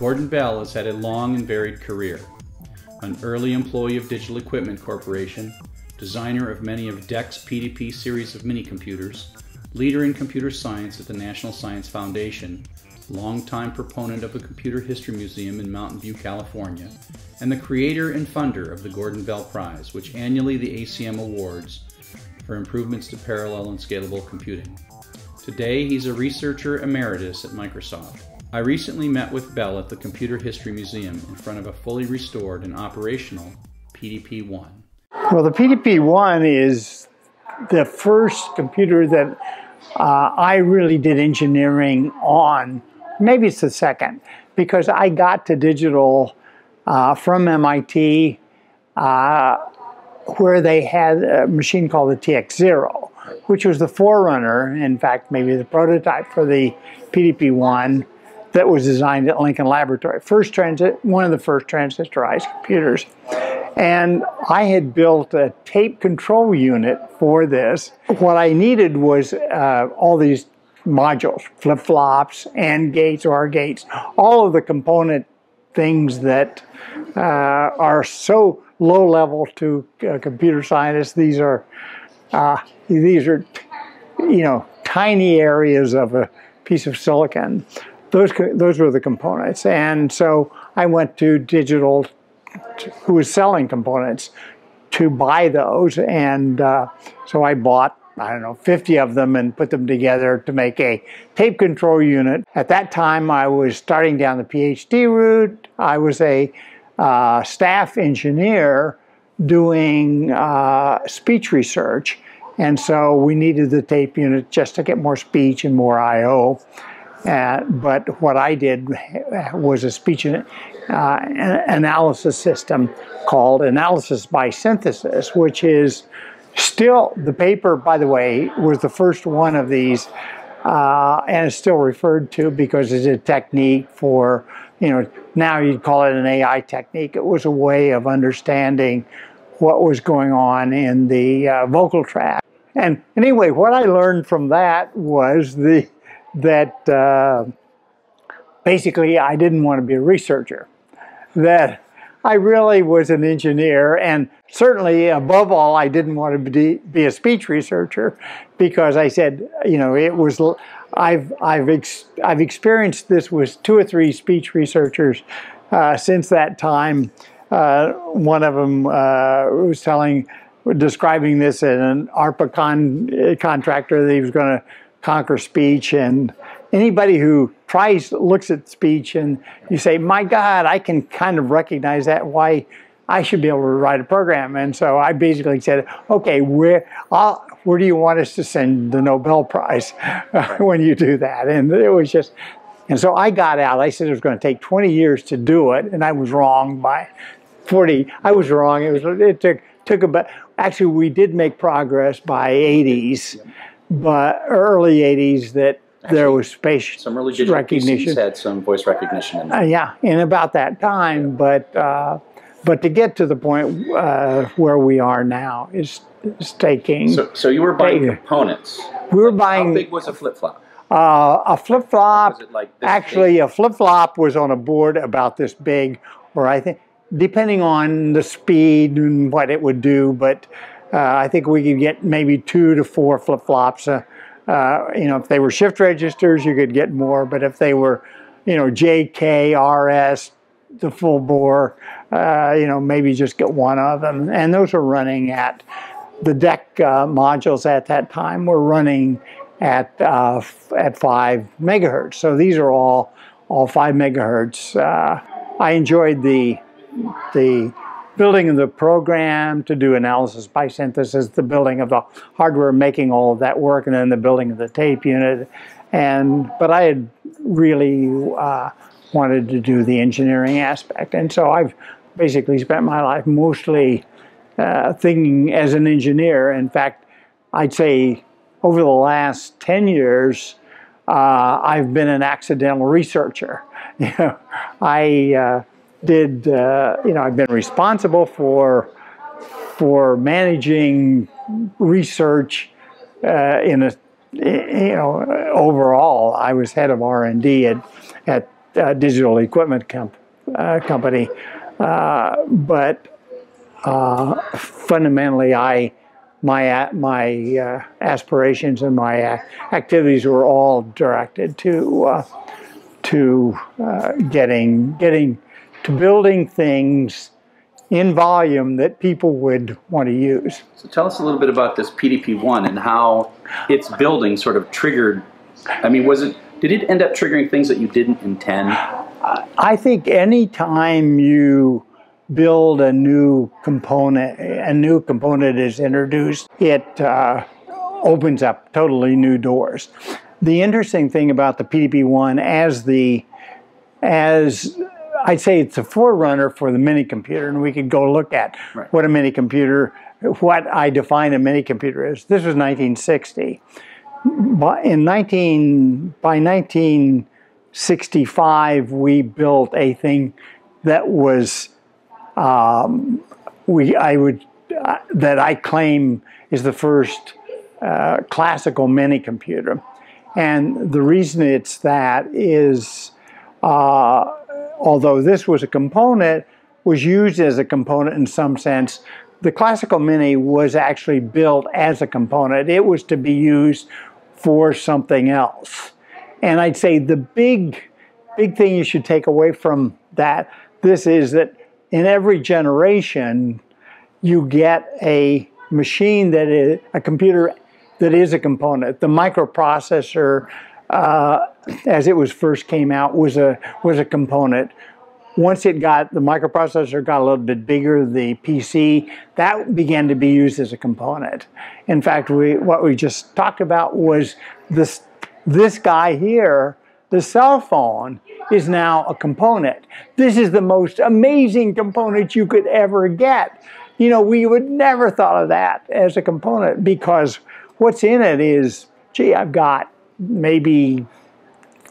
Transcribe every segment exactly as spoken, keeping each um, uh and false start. Gordon Bell has had a long and varied career. An early employee of Digital Equipment Corporation, designer of many of D E C's P D P series of minicomputers, leader in computer science at the National Science Foundation, longtime proponent of the Computer History Museum in Mountain View, California, and the creator and funder of the Gordon Bell Prize, which annually the A C M awards for improvements to parallel and scalable computing. Today, he's a researcher emeritus at Microsoft. I recently met with Bell at the Computer History Museum in front of a fully restored and operational P D P one. Well, the P D P one is the first computer that uh, I really did engineering on. Maybe it's the second, because I got to digital uh, from M I T, uh, where they had a machine called the T X zero, which was the forerunner, in fact, maybe the prototype for the P D P one. That was designed at Lincoln Laboratory. First transit, one of the first transistorized computers. And I had built a tape control unit for this. What I needed was uh, all these modules, flip-flops, AND gates, OR gates, all of the component things that uh, are so low level to uh, computer scientists. These are, uh, these are, you know, tiny areas of a piece of silicon. Those, those were the components, and so I went to Digital, who was selling components, to buy those, and uh, so I bought, I don't know, fifty of them and put them together to make a tape control unit. At that time, I was starting down the PhD route. I was a uh, staff engineer doing uh, speech research, and so we needed the tape unit just to get more speech and more I O. Uh, but what I did was a speech uh, analysis system called analysis by synthesis, which is still, the paper, by the way, was the first one of these, uh, and it's still referred to because it's a technique for, you know, now you'd call it an A I technique. It was a way of understanding what was going on in the uh, vocal tract. And anyway, what I learned from that was the that uh, basically I didn't want to be a researcher, that I really was an engineer, and certainly above all I didn't want to be, be a speech researcher, because I said, you know, it was, I've, I've, ex I've experienced this with two or three speech researchers uh, since that time. Uh, one of them uh, was telling, describing this as an ARPA con contractor that he was going to conquer speech, and anybody who tries, looks at speech and you say, my God, I can kind of recognize that, why I should be able to write a program. And so I basically said, okay, where, I'll, where do you want us to send the Nobel Prize uh, when you do that? And it was just, and so I got out, I said it was going to take twenty years to do it, and I was wrong by forty, I was wrong, it, was, it took, took about, actually we did make progress by eighties. But early eighties, that actually, there was space some early digital recognition. P Cs had some voice recognition in there. Uh, yeah, in about that time. Yeah. But uh, but to get to the point uh, where we are now is, is taking. So, so you were buying uh, components. We were buying. How big was a flip flop? Uh, a flip flop. Was it like this actually, big? A flip flop was on a board about this big, or I think, depending on the speed and what it would do, but. Uh, I think we could get maybe two to four flip-flops. Uh, uh, you know, if they were shift registers, you could get more. But if they were, you know, J K, R S, the full bore, uh, you know, maybe just get one of them. And those are running at the D E C uh, modules at that time were running at uh, f at five megahertz. So these are all all five megahertz. Uh, I enjoyed the the. building of the program to do analysis by synthesis, the building of the hardware, making all of that work, and then the building of the tape unit. And but I had really uh, wanted to do the engineering aspect, and so I've basically spent my life mostly uh, thinking as an engineer. In fact, I'd say over the last ten years, uh, I've been an accidental researcher. You know, I. Uh, Did uh, you know? I've been responsible for for managing research uh, in a you know overall. I was head of R and D at at uh, Digital Equipment comp uh, Company. Uh, but uh, fundamentally, I my my uh, aspirations and my uh, activities were all directed to uh, to uh, getting getting to building things in volume that people would want to use. So tell us a little bit about this P D P one and how its building sort of triggered. I mean, was it did it end up triggering things that you didn't intend? I think any time you build a new component, a new component is introduced, it uh, opens up totally new doors. The interesting thing about the P D P one, as the as I'd say it's a forerunner for the mini computer, and we could go look at right. what a mini computer, what I define a mini computer as. This was nineteen sixty. By, in 19, by nineteen sixty-five, we built a thing that was, um, we I would uh, that I claim is the first uh, classical mini computer, and the reason it's that is. Uh, although this was a component, was used as a component in some sense, the classical mini was actually built as a component. It was to be used for something else. And I'd say the big, big thing you should take away from that, this is that in every generation, you get a machine that is a computer that is a component. The microprocessor, Uh, as it was first came out, was a was a component. Once it got, the microprocessor got a little bit bigger, the P C, that began to be used as a component. In fact, we what we just talked about was this this guy here, the cell phone, is now a component. This is the most amazing component you could ever get. You know, we would never thought of that as a component because what's in it is, gee, I've got maybe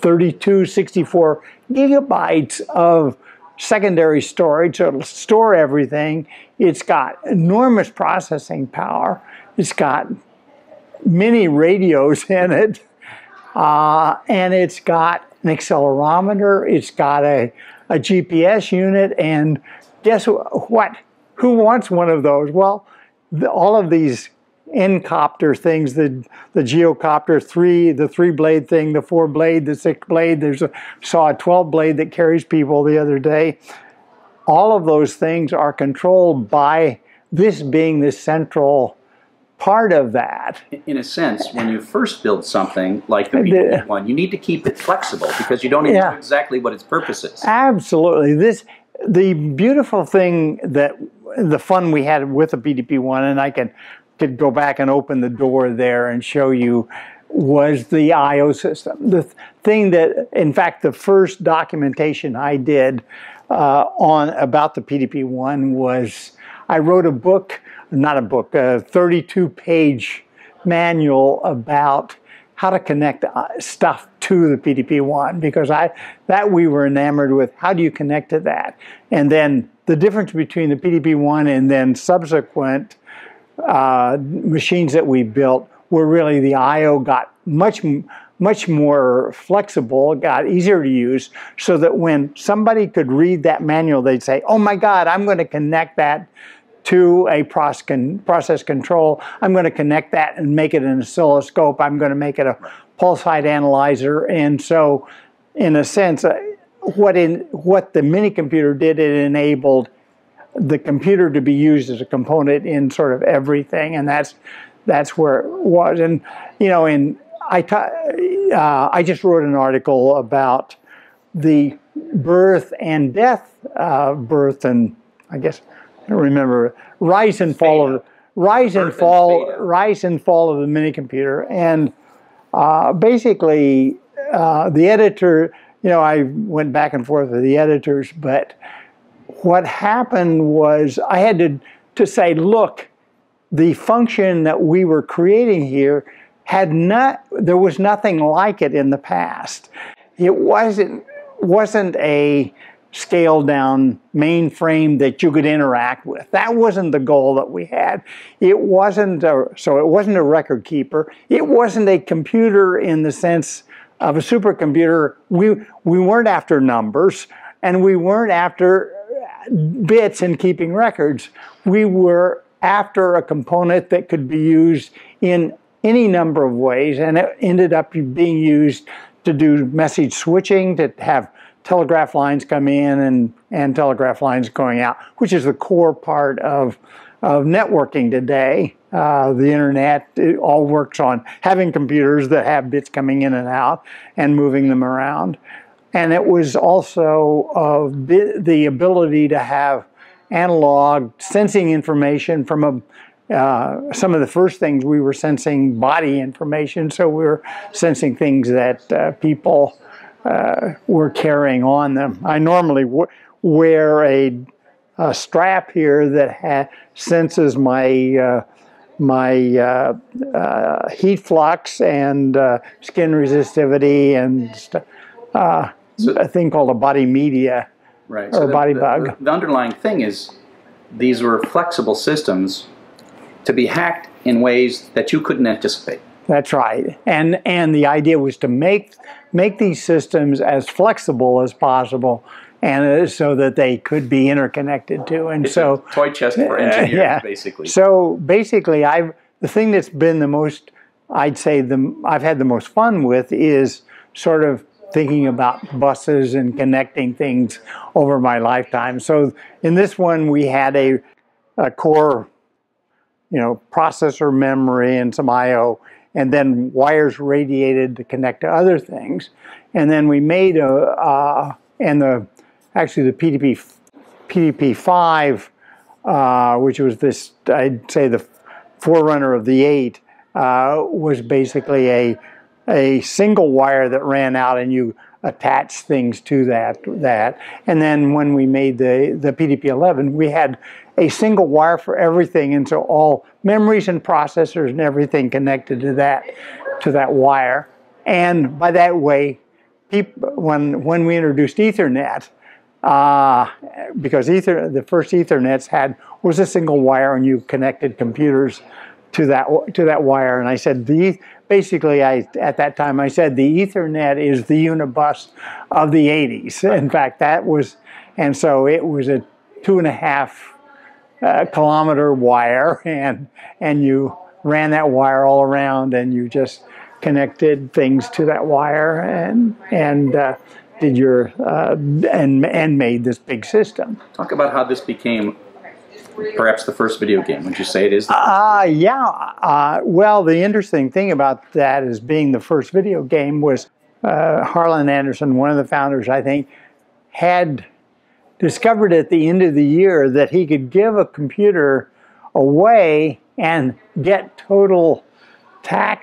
thirty-two, sixty-four gigabytes of secondary storage, so it'll store everything. It's got enormous processing power. It's got many radios in it. Uh, and it's got an accelerometer. It's got a, a G P S unit. And guess what? Who wants one of those? Well, the, all of these N-copter things, the, the geocopter three, the three-blade thing, the four-blade, the six-blade. There's a saw a twelve-blade that carries people the other day. All of those things are controlled by this being the central part of that. In a sense, when you first build something like the P D P one, you need to keep it flexible because you don't even yeah. know exactly what its purpose is. Absolutely. This, the beautiful thing that the fun we had with the P D P one, and I can could go back and open the door there and show you, was the I O system. The thing that, in fact, the first documentation I did uh, on about the P D P one was, I wrote a book, not a book, a thirty-two page manual about how to connect stuff to the P D P one, because I that we were enamored with, how do you connect to that? And then the difference between the P D P one and then subsequent Uh, machines that we built were really the I O got much, much more flexible, got easier to use, so that when somebody could read that manual, they'd say, oh my God, I'm going to connect that to a process, con process control. I'm going to connect that and make it an oscilloscope. I'm going to make it a pulse height analyzer. And so, in a sense, uh, what, in, what the mini computer did, it enabled the computer to be used as a component in sort of everything, and that's that's where it was. And you know, and I uh, I just wrote an article about the birth and death, uh, birth and I guess I don't remember rise and fall of rise and fall rise and fall of the minicomputer, and uh, basically uh, the editor. You know, I went back and forth with the editors, but what happened was I had to, to say, look, the function that we were creating here had not, there was nothing like it in the past. It wasn't, wasn't a scaled down mainframe that you could interact with. That wasn't the goal that we had. It wasn't, a, so it wasn't a record keeper. It wasn't a computer in the sense of a supercomputer, we, we weren't after numbers, and we weren't after bits and keeping records. We were after a component that could be used in any number of ways, and it ended up being used to do message switching, to have telegraph lines come in and, and telegraph lines going out, which is the core part of, of networking today. Uh, the internet, it all works on having computers that have bits coming in and out and moving them around. And it was also uh, the ability to have analog sensing information from a Uh, some of the first things we were sensing body information, so we were sensing things that uh, people uh, were carrying on them. I normally w wear a, a strap here that ha senses my uh, my uh, uh, heat flux and uh, skin resistivity and st uh, a thing called a body media, right, or so the, body the, bug. The underlying thing is these were flexible systems to be hacked in ways that you couldn't anticipate. That's right. And and the idea was to make make these systems as flexible as possible, and uh, so that they could be interconnected too. And it's so a toy chest for engineers, uh, yeah. basically. So basically, I've the thing that's been the most, I'd say the I've had the most fun with is sort of thinking about buses and connecting things over my lifetime. So in this one, we had a a core, you know, processor memory and some I O, and then wires radiated to connect to other things. And then we made a, uh, and the, actually the P D P, P D P five, uh, which was this, I'd say the forerunner of the eight, uh, was basically a, a single wire that ran out and you attach things to that. that. And then when we made the, the P D P eleven, we had a single wire for everything, and so all memories and processors and everything connected to that to that wire. And by that way, people, when when we introduced Ethernet, uh, because Ether the first Ethernets had was a single wire, and you connected computers to that to that wire. And I said the basically I at that time I said the Ethernet is the Unibus of the eighties. In fact, that was, and so it was a two and a half. Uh, kilometer wire, and and you ran that wire all around, and you just connected things to that wire, and and uh, did your uh, and and made this big system. Talk about how this became perhaps the first video game. Would you say it is? Ah, uh, yeah. Uh, well, the interesting thing about that is being the first video game was uh, Harlan Anderson, one of the founders, I think, had discovered at the end of the year that he could give a computer away and get total tax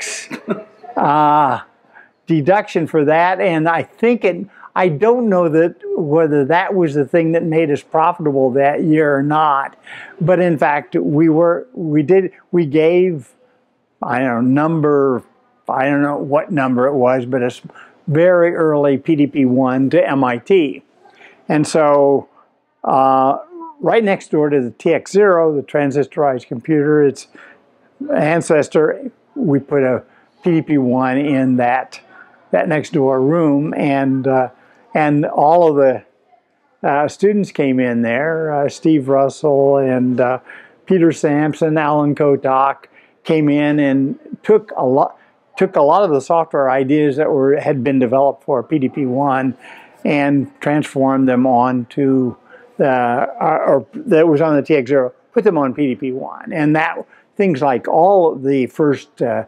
uh, deduction for that. And I think it, I don't know that whether that was the thing that made us profitable that year or not. But in fact, we were, we did, we gave, I don't know, number, I don't know what number it was, but a very early P D P one to M I T. And so uh, right next door to the T X zero, the transistorized computer, its ancestor, we put a P D P one in that, that next door room. And, uh, and all of the uh, students came in there. Uh, Steve Russell and uh, Peter Sampson, Alan Kotock came in and took a lot, took a lot of the software ideas that were, had been developed for P D P one, and transformed them onto the, uh, or that was on the T X zero, put them on P D P one. And that, things like all of the first, uh,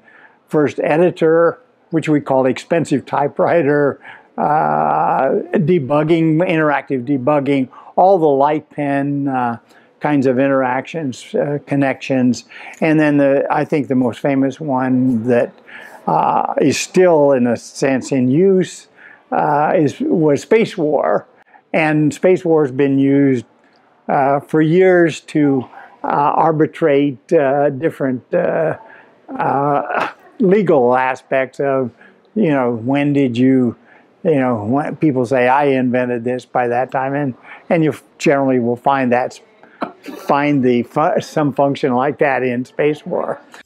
first editor, which we called expensive typewriter, uh, debugging, interactive debugging, all the light pen uh, kinds of interactions, uh, connections. And then the, I think the most famous one that uh, is still in a sense in use Uh, is, was Space War, and Space War has been used uh, for years to uh, arbitrate uh, different uh, uh, legal aspects of, you know, when did you, you know, when people say I invented this by that time, and and you generally will find that find the fu some function like that in Space War.